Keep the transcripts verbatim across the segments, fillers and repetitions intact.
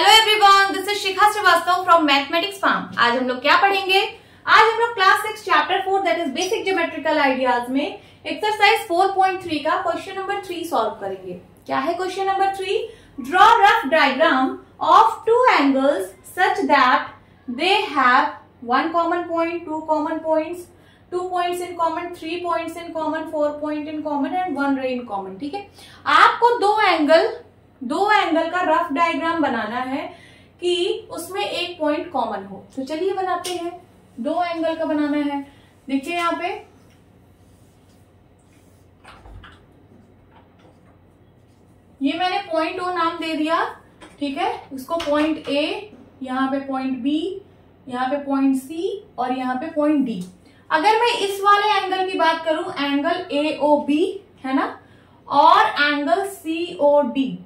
Hello everyone, this is Shikha Srivastava from mathematics farm. आज हम लोग क्या पढ़ेंगे? आज हम लोग class six chapter four that is basic geometrical ideas में एक्सरसाइज फोर पॉइंट थ्री का क्वेश्चन नंबर थ्री सॉल्व करेंगे। क्या है question number three? Draw rough diagram of two angles such that they have one common point, two common points, two points in common, three points in common, four point in common and one ray in common. ठीक है, आपको दो angle दो angle का rough diagram बनाना है कि उसमें एक पॉइंट कॉमन हो। तो चलिए बनाते हैं। दो एंगल का बनाना है। देखिए यहाँ पे ये मैंने पॉइंट ओ नाम दे दिया। ठीक है, इसको पॉइंट ए, यहाँ पे पॉइंट बी, यहाँ पे पॉइंट सी और यहाँ पे पॉइंट डी। अगर मैं इस वाले एंगल की बात करूं, एंगल ए ओ बी है ना, और एंगल सी ओ डी,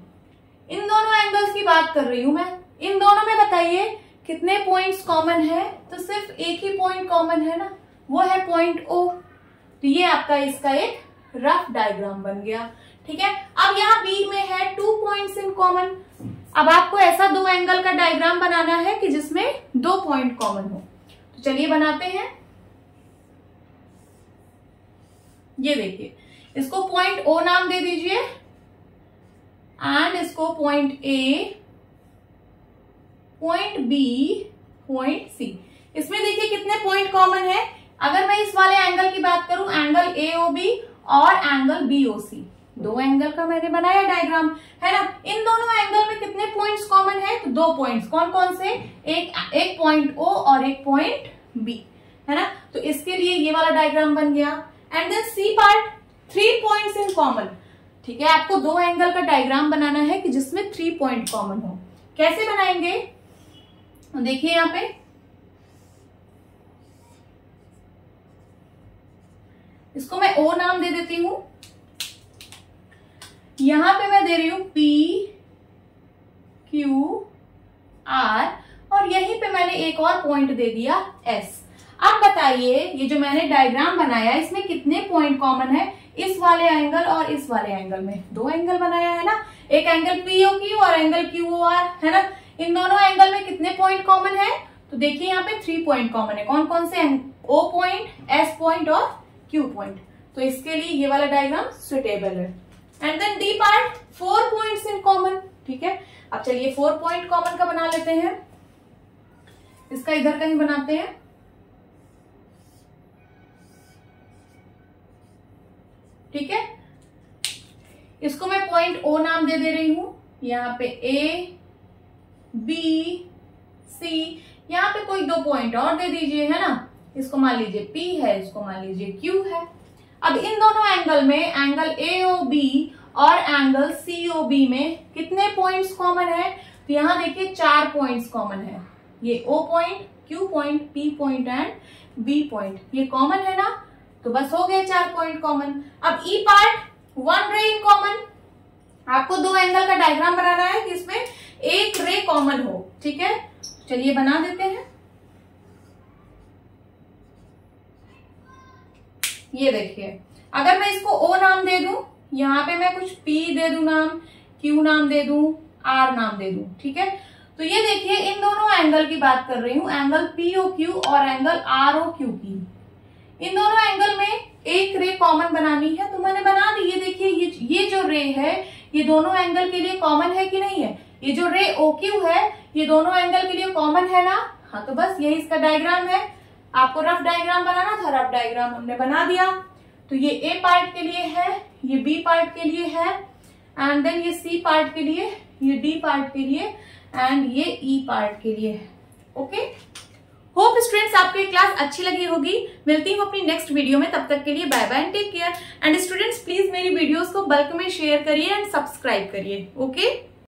इन दोनों एंगल्स की बात कर रही हूं मैं। इन दोनों में बताइए कितने पॉइंट्स कॉमन है? तो सिर्फ एक ही पॉइंट कॉमन है ना, वो है पॉइंट ओ। तो ये आपका इसका एक रफ डायग्राम बन गया। ठीक है, अब यहाँ बी में है टू पॉइंट्स इन कॉमन। अब आपको ऐसा दो एंगल का डायग्राम बनाना है कि जिसमें दो पॉइंट कॉमन हो। तो चलिए बनाते हैं। ये देखिए, इसको पॉइंट ओ नाम दे दीजिए एंड इसको point A, point B, point C. इसमें देखिए कितने पॉइंट कॉमन है। अगर मैं इस वाले एंगल की बात करूं, एंगल ए ओ बी और एंगल बी ओ सी, दो एंगल का मैंने बनाया डायग्राम है ना। इन दोनों एंगल में कितने पॉइंट्स कॉमन है? तो दो पॉइंट्स। कौन कौन से? एक एक पॉइंट ओ और एक पॉइंट बी है ना। तो इसके लिए ये वाला डायग्राम बन गया। And then C part, three points in common. ठीक है, आपको दो एंगल का डायग्राम बनाना है कि जिसमें थ्री पॉइंट कॉमन हो। कैसे बनाएंगे? देखिए यहाँ पे इसको मैं ओ नाम दे देती हूं। यहां पे मैं दे रही हूं पी क्यू आर और यहीं पे मैंने एक और पॉइंट दे दिया एस। अब बताइए ये जो मैंने डायग्राम बनाया इसमें कितने पॉइंट कॉमन है इस वाले एंगल और इस वाले एंगल में? दो एंगल बनाया है ना, एक एंगल पीओ क्यू और एंगल क्यू ओ आर है ना। इन दोनों एंगल में कितने पॉइंट कॉमन है? तो देखिए यहाँ पे थ्री पॉइंट कॉमन है। कौन कौन से? ओ पॉइंट, एस पॉइंट और क्यू पॉइंट। तो इसके लिए ये वाला डायग्राम सुटेबल है। And then D part, four points in common. ठीक है, अब चलिए फोर पॉइंट कॉमन का बना लेते हैं। इसका इधर कहीं बनाते हैं। ठीक है, इसको मैं पॉइंट ओ नाम दे दे रही हूं। यहाँ पे ए, बी, सी, यहाँ पे कोई दो पॉइंट और दे दीजिए है ना। इसको मान लीजिए पी है, इसको मान लीजिए क्यू है। अब इन दोनों एंगल में, एंगल ए ओ बी और एंगल सी ओ बी में कितने पॉइंट्स कॉमन है? तो यहाँ देखिए चार पॉइंट्स कॉमन है। ये O point, Q point, P point and B point, ये कॉमन है ना। तो बस हो गए चार पॉइंट कॉमन। अब ई part, one ray in common. आपको दो एंगल का डायग्राम बनाना है कि इसमें एक रे कॉमन हो। ठीक है, चलिए बना देते हैं। ये देखिए, अगर मैं इसको ओ नाम दे दूं, यहाँ पे मैं कुछ पी दे दूं नाम, क्यू नाम दे दूं, आर नाम दे दूं। ठीक है, तो ये देखिए इन दोनों एंगल की बात कर रही हूं, एंगल पीओ क्यू और एंगल आर ओ क्यू की। इन दोनों एंगल में एक रे कॉमन बनानी है, तो मैंने बना दी। ये देखिए ये ये जो रे है ये दोनों एंगल के लिए कॉमन है कि नहीं है? ये जो रे ओ क्यू है ये दोनों एंगल के लिए कॉमन है ना। हाँ, तो बस यही इसका डायग्राम है। आपको रफ डायग्राम बनाना था, रफ डायग्राम हमने बना दिया। तो ये ए पार्ट के लिए है, ये बी पार्ट के लिए है एंड देन ये सी पार्ट के लिए, ये डी पार्ट के लिए एंड ये ई पार्ट के लिए है। ओके, होप स्टूडेंट्स आपकी क्लास अच्छी लगी होगी। मिलती हूँ अपनी नेक्स्ट वीडियो में, तब तक के लिए bye bye and take care. And students please मेरी वीडियोस को बल्क में शेयर करिए एंड सब्सक्राइब करिए। ओके।